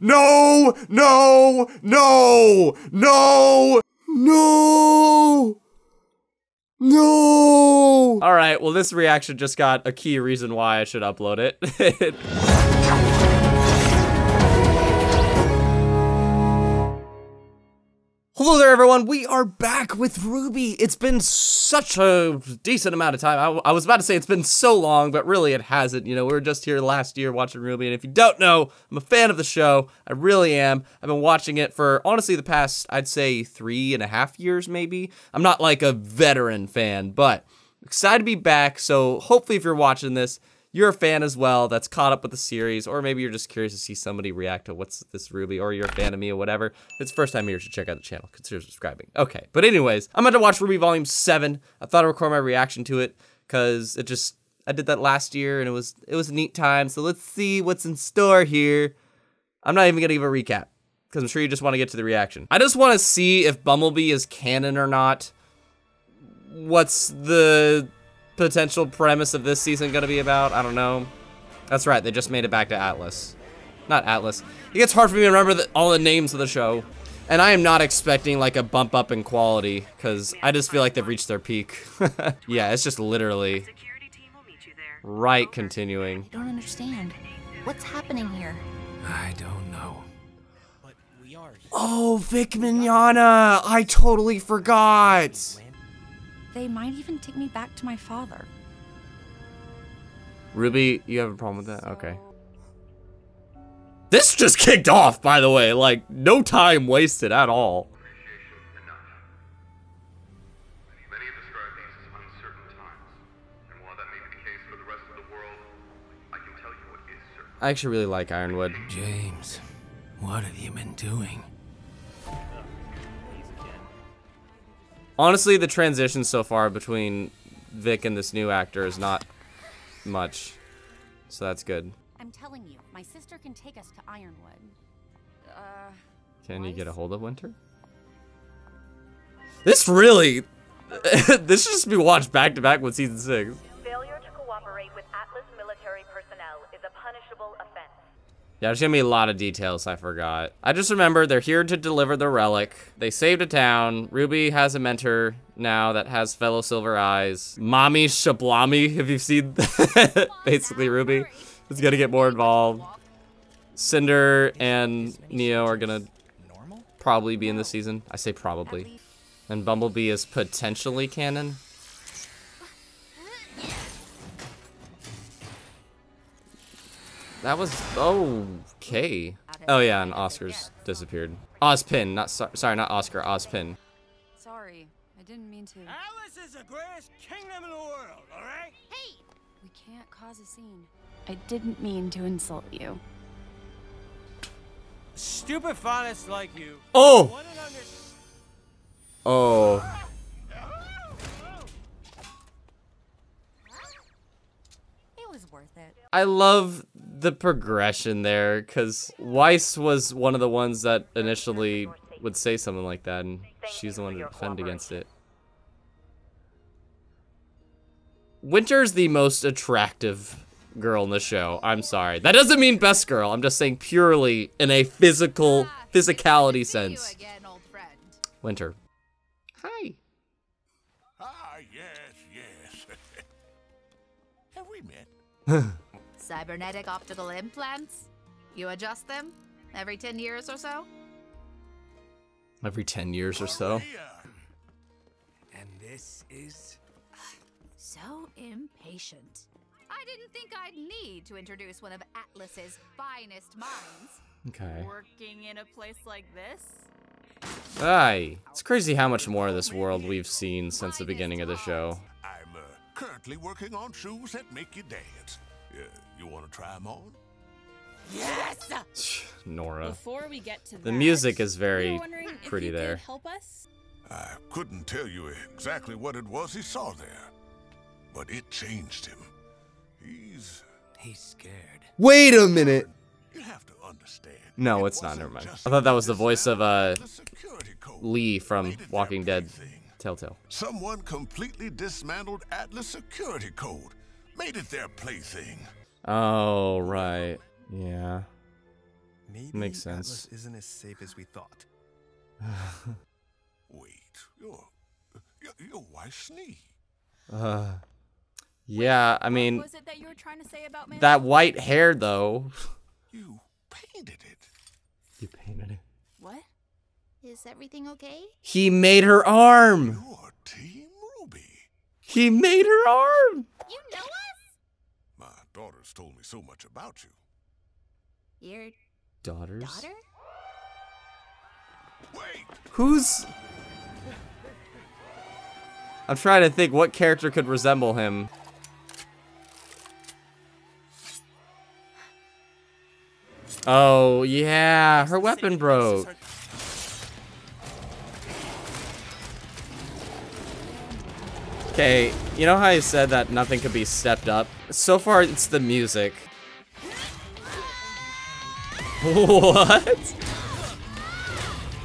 No! No! No! No! No! No! All right, well, this reaction just got a key reason why I should upload it. Hello there, everyone. We are back with RWBY. It's been such a decent amount of time. I was about to say it's been so long, but really it hasn't. You know, we were just here last year watching RWBY, and if you don't know, I'm a fan of the show. I really am. I've been watching it for, honestly, the past, I'd say, 3.5 years, maybe. I'm not, like, a veteran fan, but excited to be back, so hopefully if you're watching this, you're a fan as well that's caught up with the series, or maybe you're just curious to see somebody react to what's this RWBY, or you're a fan of me or whatever. If it's the first time here, you should check out the channel. Consider subscribing. Okay, but anyways, I'm about to watch RWBY Volume 7. I thought I'd record my reaction to it, because I did that last year, and it was a neat time, so let's see what's in store here. I'm not even gonna give a recap, because I'm sure you just want to get to the reaction. I just want to see if Bumblebee is canon or not. What's the potential premise of this season gonna be about? I don't know. That's right, they just made it back to Atlas. Not Atlas. It gets hard for me to remember all the names of the show. And I am not expecting like a bump up in quality, because I just feel like they've reached their peak. Yeah, it's just literally right continuing. I don't understand. What's happening here? I don't know. Oh, Vic Mignogna! I totally forgot! They might even take me back to my father. RWBY, you have a problem with that? Okay. This just kicked off, by the way. Like, no time wasted at all. Many describe these as uncertain times. And while that may be the case for the rest of the world, I can tell you what is certain. I actually really like Ironwood. James, what have you been doing? Honestly, the transition so far between Vic and this new actor is not much, so that's good. I'm telling you, my sister can take us to Ironwood. Can you get a hold of Winter? This really, this should just be watched back to back with season 6. Failure to cooperate with Atlas military personnel is a punishable offense. Yeah, there's gonna be a lot of details I forgot. I just remember they're here to deliver the relic. They saved a town. RWBY has a mentor now that has fellow silver eyes. Mommy Shablami, have you seen that? Basically, RWBY is gonna get more involved. Cinder and Neo are gonna probably be in this season. I say probably. And Bumblebee is potentially canon. That was, okay. Oh yeah, and Oscar's disappeared. Ozpin, not Oscar, Ozpin. Sorry, I didn't mean to. Alice is the greatest kingdom in the world, all right? Hey! We can't cause a scene. I didn't mean to insult you. Stupid phonists like you. Oh! Oh. It was worth it. I love the progression there, because Weiss was one of the ones that initially would say something like that, and she's the one to defend against it. Winter's the most attractive girl in the show. I'm sorry. That doesn't mean best girl. I'm just saying purely in a physicality sense. Winter. Hi. Ah, yes. Have we met? Cybernetic optical implants? You adjust them every 10 years or so? Every 10 years or so. And this is so impatient. I didn't think I'd need to introduce one of Atlas's finest minds. Okay. Working in a place like this? Aye. It's crazy how much more of this world we've seen since the beginning of the show. I'm currently working on shoes that make you dance. You want to try them on? Yes! Nora. Before we get to the music is very pretty there. Help us? I couldn't tell you exactly what it was he saw there, but it changed him. He's scared. Wait a minute. You have to understand. No, it's not. Never mind. I thought that was the voice of Lee from Walking Dead. Telltale. Someone completely dismantled Atlas security code. Made it their plaything. Oh, right. Yeah. Maybe makes sense. Atlas isn't as safe as we thought. Wait, you're Weissney. Yeah, I mean, what was it that you were trying to say about me? That white hair though. You painted it. You painted it. What? Is everything okay? He made her arm. Your team, RWBY. He made her arm. You know us? My daughter's told me so much about you. Your daughter's daughter? Wait. Who's? I'm trying to think what character could resemble him. Oh yeah, her weapon broke. Okay, you know how I said that nothing could be stepped up? So far, it's the music. What?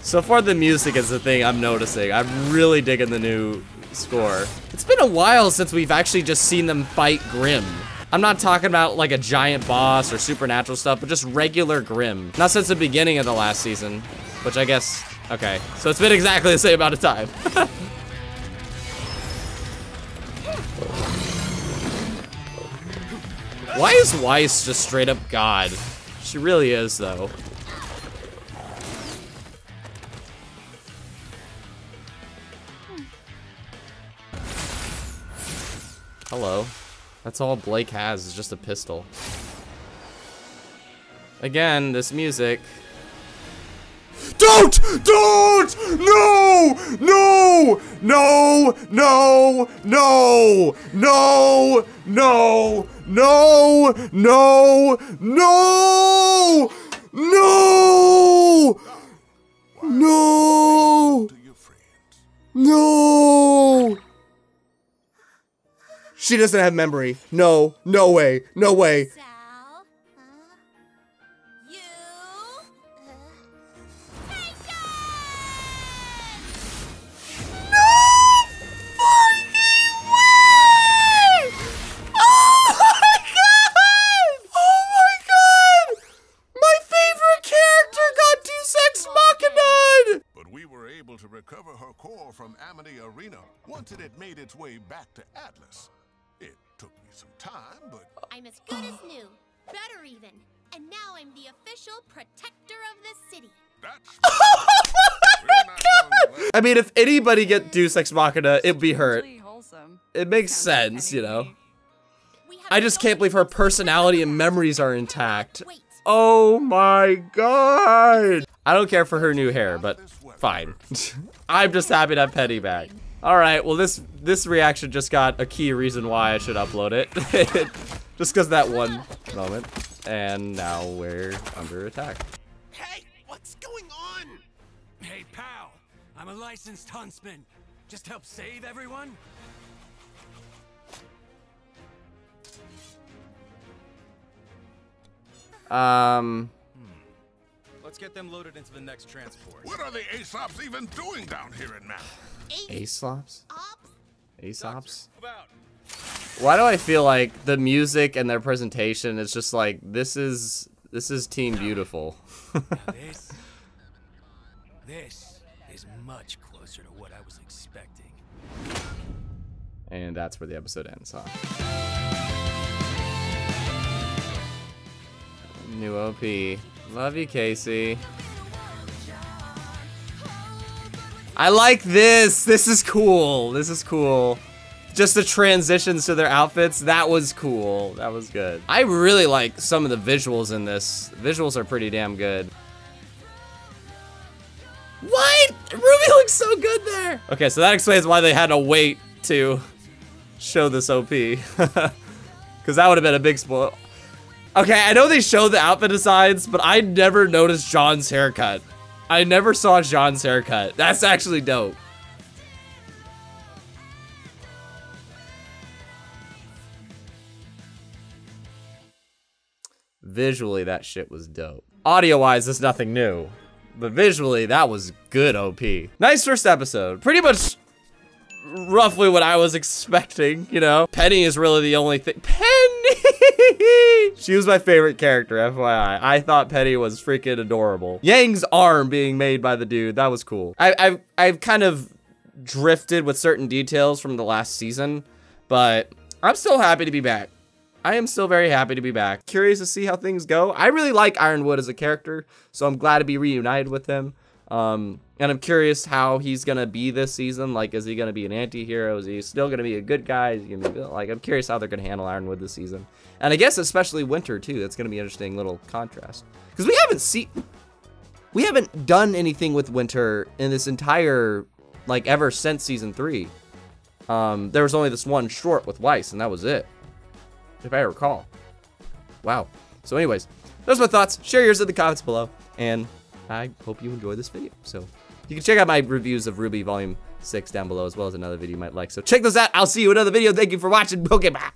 So far, the music is the thing I'm noticing. I'm really digging the new score. It's been a while since we've actually just seen them fight Grimm. I'm not talking about like a giant boss or supernatural stuff, but just regular Grimm. Not since the beginning of the last season, which I guess, okay. So it's been exactly the same amount of time. Why is Weiss just straight up God? She really is, though. Hello. That's all Blake has, is just a pistol. Again, this music. Don't! Don't! No! No! No! No! No! No! No! No! No! No! No! No! No! She doesn't have memory. No. No way. No way. Recover her core from Amity Arena once it had made its way back to Atlas. It took me some time, but I'm as good as new, better even, and now I'm the official protector of the city. That's God. I mean, if anybody get Deus Ex Machina, it'd be her. It makes sense, you know. I just can't believe her personality and memories are intact. Oh my God. I don't care for her new hair, but fine. I'm just happy to have Penny back. All right, well this reaction just got a key reason why I should upload it. Just cause that one moment. And now we're under attack. Hey, what's going on? Hey pal, I'm a licensed huntsman. Just help save everyone. Let's get them loaded into the next transport. What are the Aesops even doing down here in Map? Aesops? Aesops? Why do I feel like the music and their presentation is just like this is Team Beautiful? This is much closer to what I was expecting. And that's where the episode ends, huh? New OP. Love you, Casey. I like this. This is cool. This is cool. Just the transitions to their outfits. That was cool. That was good. I really like some of the visuals in this. The visuals are pretty damn good. What? RWBY looks so good there. Okay, so that explains why they had to wait to show this OP. Because that would have been a big spoil. Okay, I know they show the outfit designs, but I never noticed John's haircut. I never saw John's haircut. That's actually dope. Visually, that shit was dope. Audio-wise, it's nothing new. But visually, that was good OP. Nice first episode. Pretty much roughly what I was expecting, you know? Penny is really the only thing. Penny! She was my favorite character, FYI. I thought Penny was freaking adorable. Yang's arm being made by the dude, that was cool. I've kind of drifted with certain details from the last season, but I'm still happy to be back. I am still very happy to be back. Curious to see how things go. I really like Ironwood as a character, so I'm glad to be reunited with him. And I'm curious how he's gonna be this season. Like, is he gonna be an anti-hero? Is he still gonna be a good guy? Is he gonna be, like, I'm curious how they're gonna handle Ironwood this season. And I guess especially Winter too. That's gonna be an interesting little contrast. Because we haven't done anything with Winter in this entire, like, ever since season 3. There was only this one short with Weiss, and that was it, if I recall. Wow. So anyways, those are my thoughts. Share yours in the comments below, and I hope you enjoy this video. So you can check out my reviews of RWBY Volume 6 down below, as well as another video you might like. So check those out. I'll see you in another video. Thank you for watching. Okay, bye.